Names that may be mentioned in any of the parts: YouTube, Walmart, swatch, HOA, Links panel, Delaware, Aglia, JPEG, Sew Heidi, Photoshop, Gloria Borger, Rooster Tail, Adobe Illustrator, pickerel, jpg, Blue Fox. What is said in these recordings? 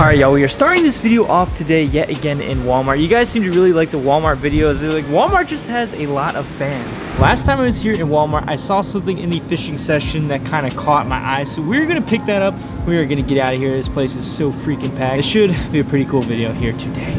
Alright y'all, we are starting this video off today yet again in Walmart. You guys seem to really like the Walmart videos. They're like, Walmart just has a lot of fans. Last time I was here in Walmart, I saw something in the fishing section that kind of caught my eye. So we're gonna pick that up. We are gonna get out of here. This place is so freaking packed. It should be a pretty cool video here today.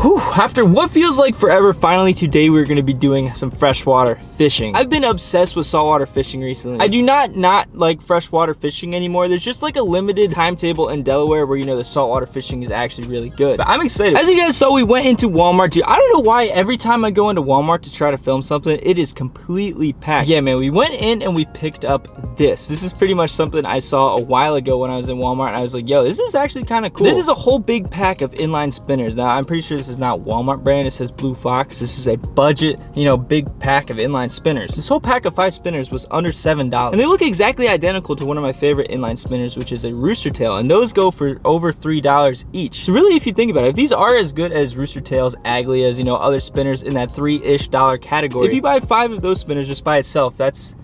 Whew, after what feels like forever, finally today we're gonna be doing some freshwater fishing. I've been obsessed with saltwater fishing recently. I do not like freshwater fishing anymore. There's just like a limited timetable in Delaware where, you know, the saltwater fishing is actually really good. But I'm excited. As you guys saw, we went into Walmart. Dude, I don't know why every time I go into Walmart to try to film something, it is completely packed. Yeah, man, we went in and we picked up this. This is pretty much something I saw a while ago when I was in Walmart. And I was like, yo, this is actually kind of cool. This is a whole big pack of inline spinners. Now, I'm pretty sure this is not Walmart brand. It says Blue Fox. This is a budget, you know, big pack of inline spinners. This whole pack of 5 spinners was under $7, and they look exactly identical to one of my favorite inline spinners, which is a Rooster Tail, and those go for over $3 each. So really, if you think about it, if these are as good as Rooster Tails, Aglias, you know, other spinners in that $3-ish category, if you buy 5 of those spinners just by itself, that's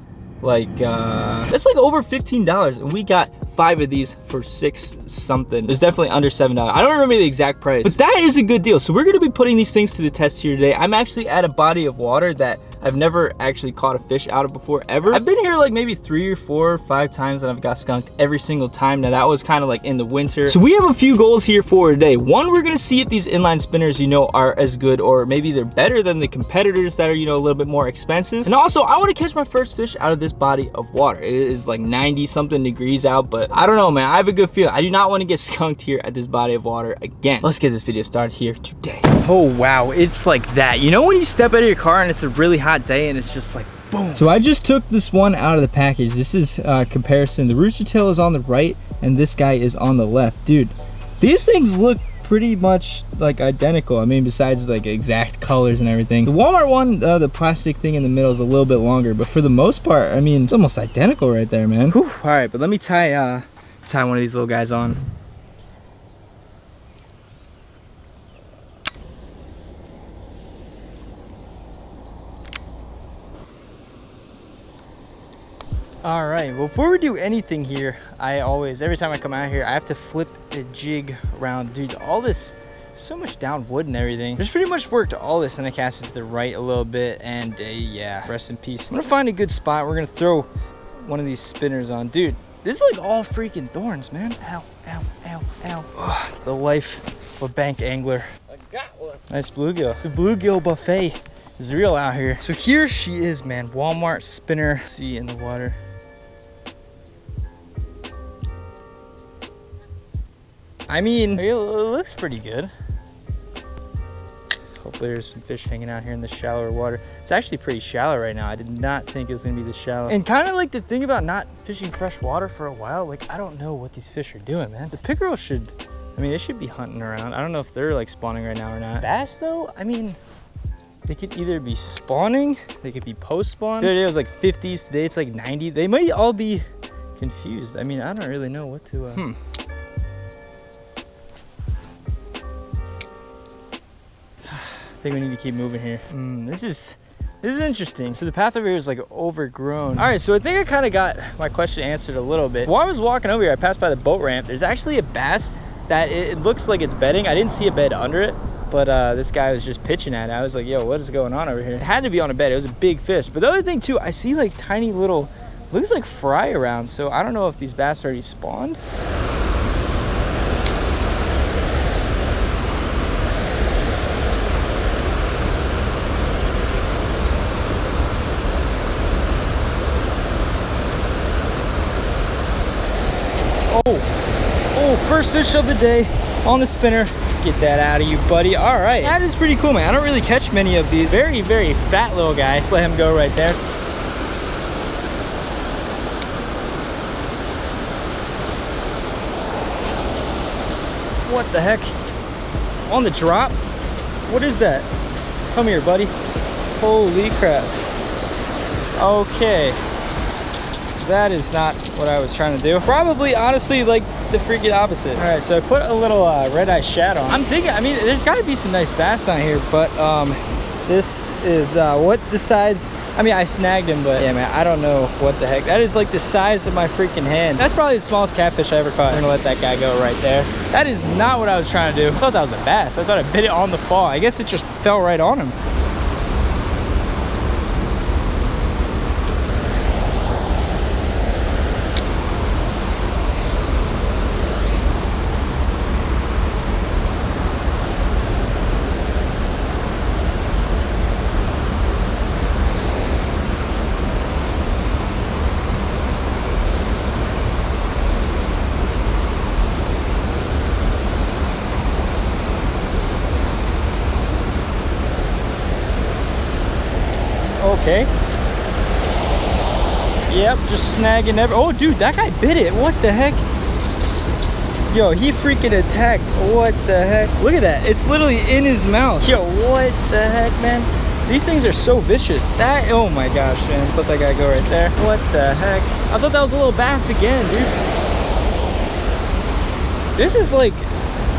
like over $15, and we got 5 of these for $6 something. It's definitely under $7. I don't remember the exact price, but that is a good deal. So we're gonna be putting these things to the test here today. I'm actually at a body of water that I've never actually caught a fish out of before, ever. I've been here like maybe 3 or 4 or 5 times, and I've got skunked every single time. Now that was kind of like in the winter. So we have a few goals here for today. One, we're gonna see if these inline spinners, you know, are as good, or maybe they're better than the competitors that are, you know, a little bit more expensive. And also, I wanna catch my first fish out of this body of water. It is like 90 something degrees out, but I don't know, man, I have a good feeling. I do not wanna get skunked here at this body of water again. Let's get this video started here today. Oh wow, it's like that. You know when you step out of your car and it's a really hot day and it's just like boom. So I just took this one out of the package. This is comparison. The Rooster Tail is on the right and this guy is on the left. Dude, these things look pretty much like identical. I mean, besides like exact colors and everything. The Walmart one, the plastic thing in the middle is a little bit longer, but for the most part, I mean, it's almost identical right there, man. Whew. All right, but let me tie one of these little guys on. All right, before we do anything here, every time I come out here, I have to flip the jig around. Dude, all this, so much down wood and everything. Just pretty much worked all this, and I cast it to the right a little bit, and yeah, rest in peace. I'm gonna find a good spot. We're gonna throw one of these spinners on. Dude, this is like all freaking thorns, man. Ow, ow, ow, ow. Ugh, the life of a bank angler. I got one. Nice bluegill. The bluegill buffet is real out here. So here she is, man. Walmart spinner. Let's see in the water. I mean, it looks pretty good. Hopefully there's some fish hanging out here in the shallower water. It's actually pretty shallow right now. I did not think it was gonna be this shallow. And kind of like the thing about not fishing fresh water for a while, like I don't know what these fish are doing, man. The pickerel should, I mean, they should be hunting around. I don't know if they're like spawning right now or not. Bass though, I mean, they could either be spawning, they could be post-spawn. The other day it was like 50s, today it's like 90. They might all be confused. I mean, I don't really know what to, I think we need to keep moving here. This is interesting. So the path over here is like overgrown. All right, so I think I kind of got my question answered a little bit. While I was walking over here, I passed by the boat ramp. There's actually a bass that it looks like it's bedding. I didn't see a bed under it, but this guy was just pitching at it. I was like, yo, what is going on over here? It had to be on a bed. It was a big fish. But the other thing too, I see like tiny little, looks like fry around. So I don't know if these bass already spawned. First fish of the day on the spinner. Let's get that out of you, buddy. All right, that is pretty cool, man. I don't really catch many of these. Very, very fat little guy. Just let him go right there. What the heck? On the drop? What is that? Come here, buddy. Holy crap. Okay. That is not what I was trying to do. Probably, honestly, like the freaking opposite. All right, so I put a little red-eye shad on. I'm thinking, I mean, there's gotta be some nice bass down here, but This is what the size, I mean, I snagged him, but yeah, man, I don't know what the heck. That is like the size of my freaking hand. That's probably the smallest catfish I ever caught. I'm gonna let that guy go right there. That is not what I was trying to do. I thought that was a bass. I thought I bit it on the fall. I guess it just fell right on him. Okay. Yep, just snagging every. Oh, dude, that guy bit it. What the heck? Yo, he freaking attacked. What the heck? Look at that. It's literally in his mouth. Yo, what the heck, man? These things are so vicious. That. Oh my gosh, man. Just let that guy go right there. What the heck? I thought that was a little bass again, dude. This is like.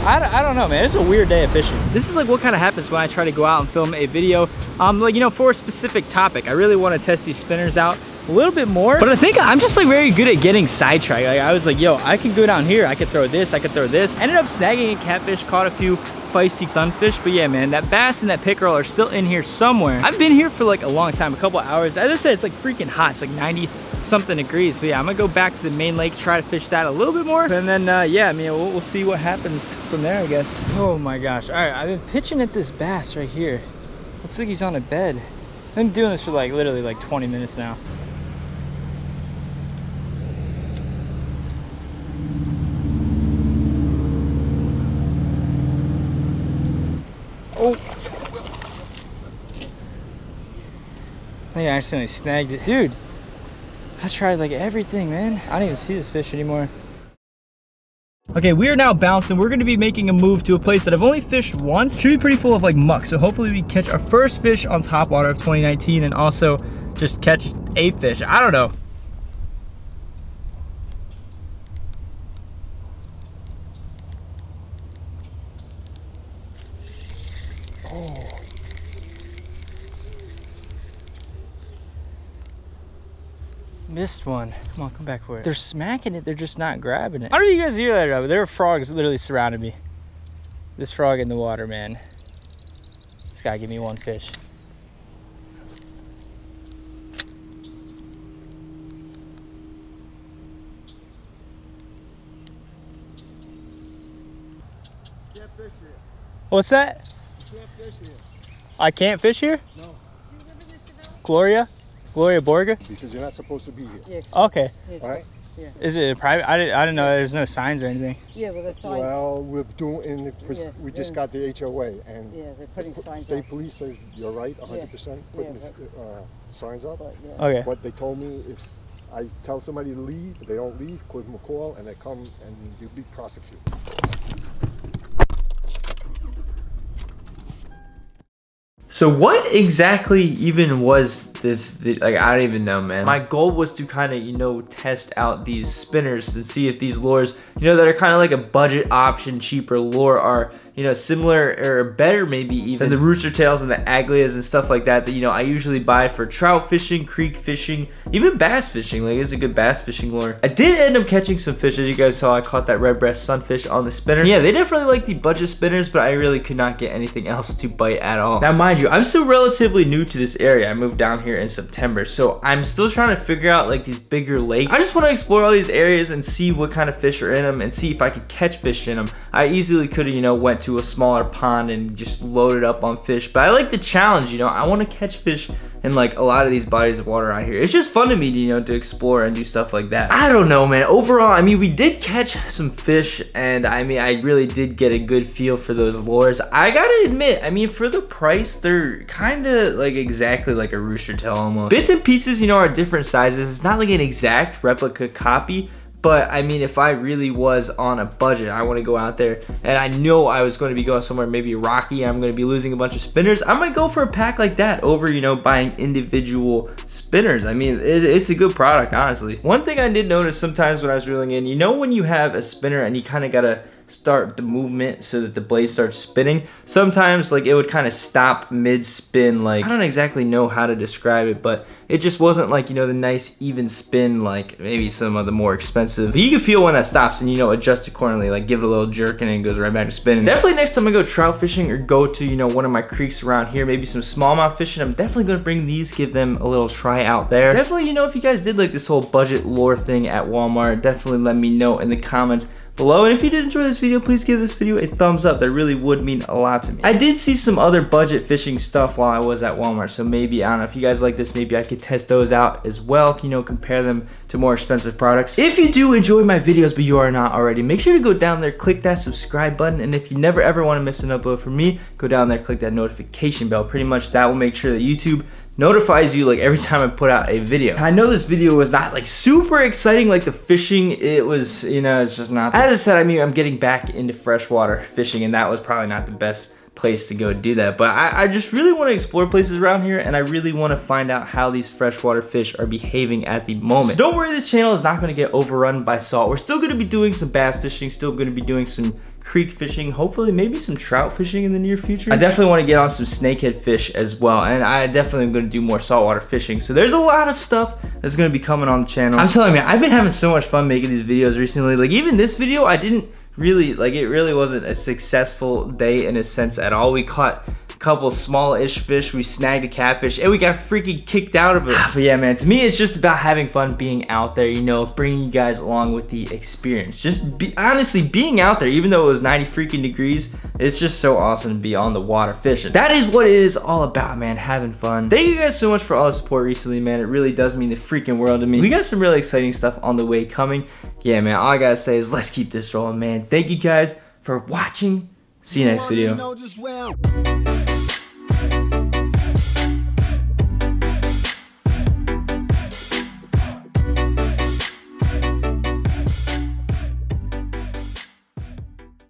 I don't know, man. It's a weird day of fishing. This is like what kind of happens when I try to go out and film a video, like, you know, for a specific topic. I really want to test these spinners out a little bit more, but I think I'm just like very good at getting sidetracked. Like I was like, yo, I can go down here. I could throw this. I could throw this. Ended up snagging a catfish, caught a few feisty sunfish, but yeah, man, that bass and that pickerel are still in here somewhere. I've been here for like a long time, a couple hours. As I said, it's like freaking hot. It's like 90-something degrees, but yeah, I'm gonna go back to the main lake, try to fish that a little bit more, and then yeah, I mean, we'll see what happens from there, I guess. Oh my gosh. All right, I've been pitching at this bass right here. Looks like he's on a bed. I've been doing this for like literally like 20 minutes now. Oh, I think I accidentally snagged it, dude. I tried like everything, man. I don't even see this fish anymore. Okay, we are now bouncing. We're gonna be making a move to a place that I've only fished once. Should be pretty full of like muck, so hopefully we catch our first fish on topwater of 2019 and also just catch a fish. I don't know. Missed one. Come on, come back for it. They're smacking it, they're just not grabbing it. I don't know if you guys hear that, but there were frogs that literally surrounded me. This frog in the water, man. This guy, give me one fish. Can't fish here. What's that? You can't fish here. I can't fish here? No. Do you remember this development? Gloria? Gloria Borger? Because you're not supposed to be here. Yeah, exactly. Okay. Yeah, all right. Yeah. Is it a private? I didn't know. There's no signs or anything. Yeah, well, the signs. Well, we're doing. Yeah, we just got the HOA, and yeah, they're putting signs. State up. Police says you're right, 100%. Yeah. Putting signs up. But, yeah. Okay. But they told me if I tell somebody to leave, if they don't leave, give them a call, and they come, and you'll be prosecuted. So what exactly even was this? Like, I don't even know, man. My goal was to kind of, you know, test out these spinners and see if these lures, you know, that are kind of like a budget option, cheaper lure are, you know, similar or better maybe even than the Rooster Tails and the Aglias and stuff like that, you know, I usually buy for trout fishing, creek fishing, even bass fishing. Like, it's a good bass fishing lure. I did end up catching some fish. As you guys saw, I caught that redbreast sunfish on the spinner. Yeah, they definitely like the budget spinners, but I really could not get anything else to bite at all. Now, mind you, I'm still relatively new to this area. I moved down here in September, so I'm still trying to figure out like these bigger lakes. I just want to explore all these areas and see what kind of fish are in them and see if I could catch fish in them. I easily could have, you know, went to a smaller pond and just loaded up on fish, but I like the challenge, you know. I want to catch fish in like a lot of these bodies of water out here. It's just fun to me, you know, to explore and do stuff like that. I don't know, man. Overall, I mean, we did catch some fish, and I mean, I really did get a good feel for those lures. I gotta admit, I mean, for the price, they're kind of like exactly like a Rooster Tail almost. Bits and pieces, you know, are different sizes. It's not like an exact replica copy, but I mean, if I really was on a budget, I want to go out there and I know I was going to be going somewhere maybe rocky, I'm going to be losing a bunch of spinners, I might go for a pack like that over, you know, buying individual spinners. I mean, it's a good product, honestly. One thing I did notice sometimes when I was reeling in, you know, when you have a spinner and you kind of got to start the movement so that the blade starts spinning. Sometimes like it would kind of stop mid-spin, like I don't exactly know how to describe it, but it just wasn't like, you know, the nice even spin like maybe some of the more expensive. But you can feel when that stops and, you know, adjust accordingly, like give it a little jerk and it goes right back to spinning. Definitely next time I go trout fishing or go to, you know, one of my creeks around here, maybe some smallmouth fishing, I'm definitely gonna bring these, give them a little try out there. Definitely, you know, if you guys did like this whole budget lure thing at Walmart, definitely let me know in the comments below. And if you did enjoy this video, please give this video a thumbs up. That really would mean a lot to me. I did see some other budget fishing stuff while I was at Walmart, so maybe, I don't know, if you guys like this, maybe I could test those out as well, you know, compare them to more expensive products. If you do enjoy my videos but you are not already, make sure to go down there, click that subscribe button, and if you never ever want to miss an upload from me, go down there, click that notification bell. Pretty much that will make sure that YouTube notifies you like every time I put out a video. I know this video was not like super exciting, like the fishing, it was, you know, it's just not. As I said, I mean, I'm getting back into freshwater fishing and that was probably not the best place to go do that, but I just really want to explore places around here and I really want to find out how these freshwater fish are behaving at the moment. So don't worry, this channel is not going to get overrun by salt. We're still going to be doing some bass fishing, still going to be doing some creek fishing, hopefully maybe some trout fishing in the near future. I definitely want to get on some snakehead fish as well, and I definitely am going to do more saltwater fishing. So there's a lot of stuff that's going to be coming on the channel. I'm telling you, I've been having so much fun making these videos recently. Like even this video, I didn't really, like it really wasn't a successful day in a sense at all. We caught a couple small-ish fish, we snagged a catfish, and we got freaking kicked out of it. But yeah, man, to me it's just about having fun being out there, you know, bringing you guys along with the experience. Just honestly being out there, even though it was 90 freaking degrees, it's just so awesome to be on the water fishing. That is what it is all about, man, having fun. Thank you guys so much for all the support recently, man. It really does mean the freaking world to me. We got some really exciting stuff on the way coming. Yeah, man, all I gotta say is let's keep this rolling, man. Thank you guys for watching. See you next video.